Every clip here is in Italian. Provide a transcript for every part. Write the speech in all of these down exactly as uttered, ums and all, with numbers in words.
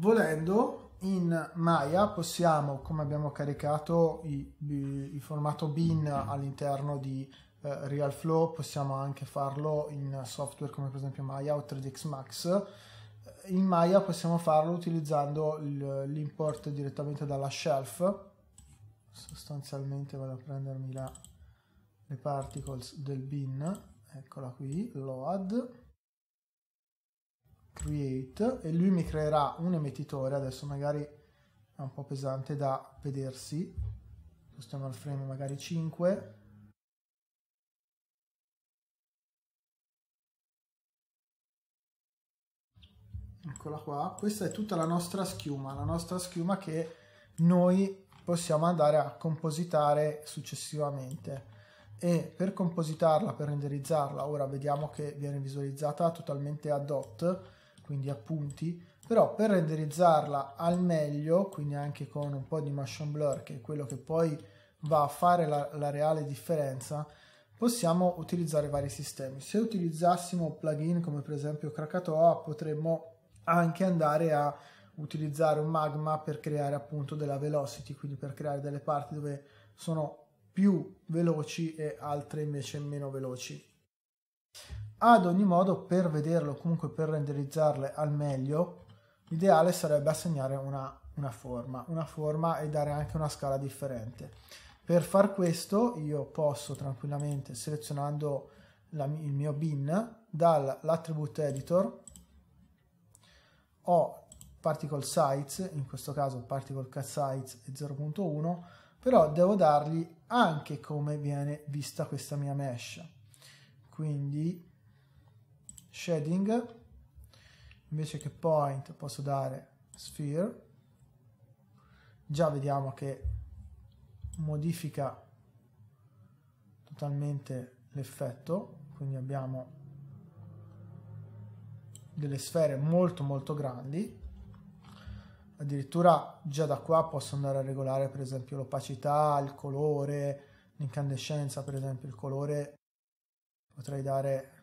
Volendo, in Maya possiamo, come abbiamo caricato il formato bin all'interno di eh, RealFlow, possiamo anche farlo in software come per esempio Maya o tre D S Max. In Maya possiamo farlo utilizzando l'import direttamente dalla shelf. Sostanzialmente vado a prendermi la, le particles del bin, eccola qui, load, create, e lui mi creerà un emettitore. Adesso magari è un po' pesante da vedersi, spostiamo al frame magari cinque, eccola qua. Questa è tutta la nostra schiuma, la nostra schiuma che noi possiamo andare a compositare successivamente, e per compositarla, per renderizzarla, ora vediamo che viene visualizzata totalmente a dot, quindi a punti, però per renderizzarla al meglio, quindi anche con un po' di motion blur, che è quello che poi va a fare la, la reale differenza, possiamo utilizzare vari sistemi. Se utilizzassimo plugin come per esempio Krakatoa, potremmo anche andare a utilizzare un magma per creare appunto della velocity, quindi per creare delle parti dove sono più veloci e altre invece meno veloci. Ad ogni modo, per vederlo, comunque per renderizzarle al meglio, l'ideale sarebbe assegnare una, una forma, una forma e dare anche una scala differente. Per far questo io posso tranquillamente, selezionando la, il mio bin, dall'attribute editor ho particle size, in questo caso particle cut size è zero punto uno, però devo dargli anche come viene vista questa mia mesh, quindi shading, invece che point posso dare sphere. Già vediamo che modifica totalmente l'effetto, quindi abbiamo delle sfere molto molto grandi. Addirittura già da qua posso andare a regolare per esempio l'opacità, il colore, l'incandescenza. Per esempio il colore potrei dare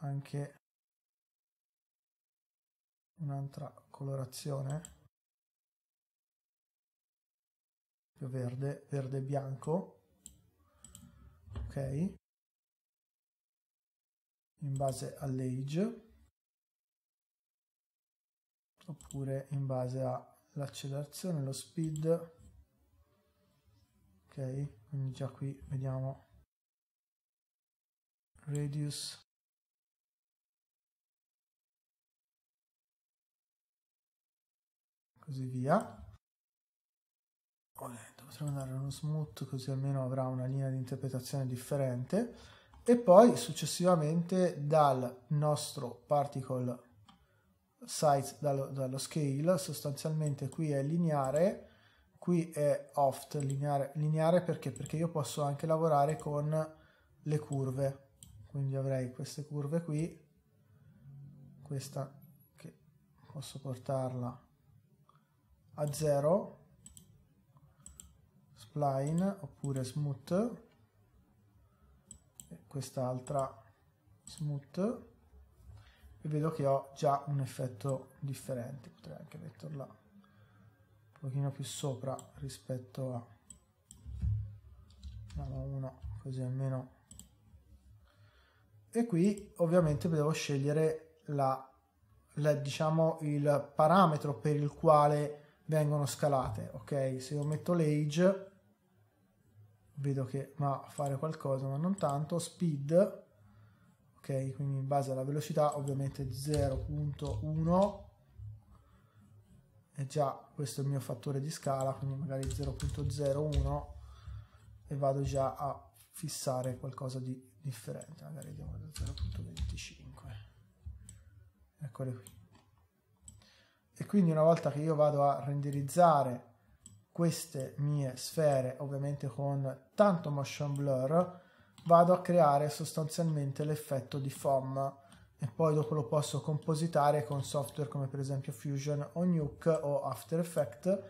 anche un'altra colorazione, più verde, verde bianco, ok, in base all'age, oppure in base all'accelerazione, lo speed, ok, quindi già qui vediamo radius, così via. Potremmo dare uno smooth, così almeno avrà una linea di interpretazione differente, e poi successivamente dal nostro particle size, dallo, dallo scale, sostanzialmente qui è lineare, qui è oft lineare, lineare perché? Perché io posso anche lavorare con le curve, quindi avrei queste curve qui, questa che posso portarla a zero, spline oppure smooth, e quest'altra smooth, e vedo che ho già un effetto differente. Potrei anche metterla un pochino più sopra rispetto a uno, così almeno, e qui ovviamente devo scegliere la, la, diciamo il parametro per il quale vengono scalate, ok. Se io metto l'age vedo che va a fare qualcosa, ma non tanto. Speed, ok, quindi in base alla velocità ovviamente zero punto uno, e già questo è il mio fattore di scala, quindi magari zero punto zero uno, e vado già a fissare qualcosa di differente, magari andiamo da zero punto venticinque, eccole qui. E quindi una volta che io vado a renderizzare queste mie sfere, ovviamente con tanto motion blur, vado a creare sostanzialmente l'effetto di foam, e poi dopo lo posso compositare con software come per esempio Fusion o Nuke o After Effect.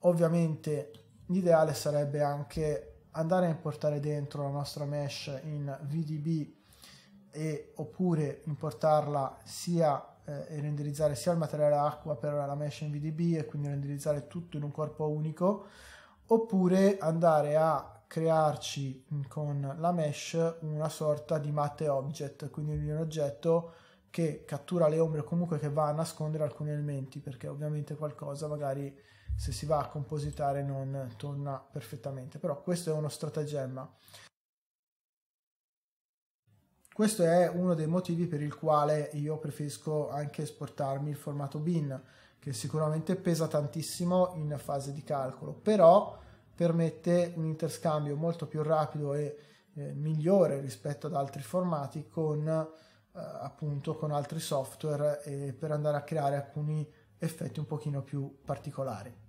Ovviamente l'ideale sarebbe anche andare a importare dentro la nostra mesh in V D B, e oppure importarla sia eh, e renderizzare sia il materiale acqua per la mesh in V D B e quindi renderizzare tutto in un corpo unico, oppure andare a crearci con la mesh una sorta di matte object, quindi un oggetto che cattura le ombre o comunque che va a nascondere alcuni elementi, perché ovviamente qualcosa magari se si va a compositare non torna perfettamente, però questo è uno stratagemma. Questo è uno dei motivi per il quale io preferisco anche esportarmi il formato bin, che sicuramente pesa tantissimo in fase di calcolo, però permette un interscambio molto più rapido e eh, migliore rispetto ad altri formati con, eh, appunto, con altri software, e per andare a creare alcuni effetti un pochino più particolari.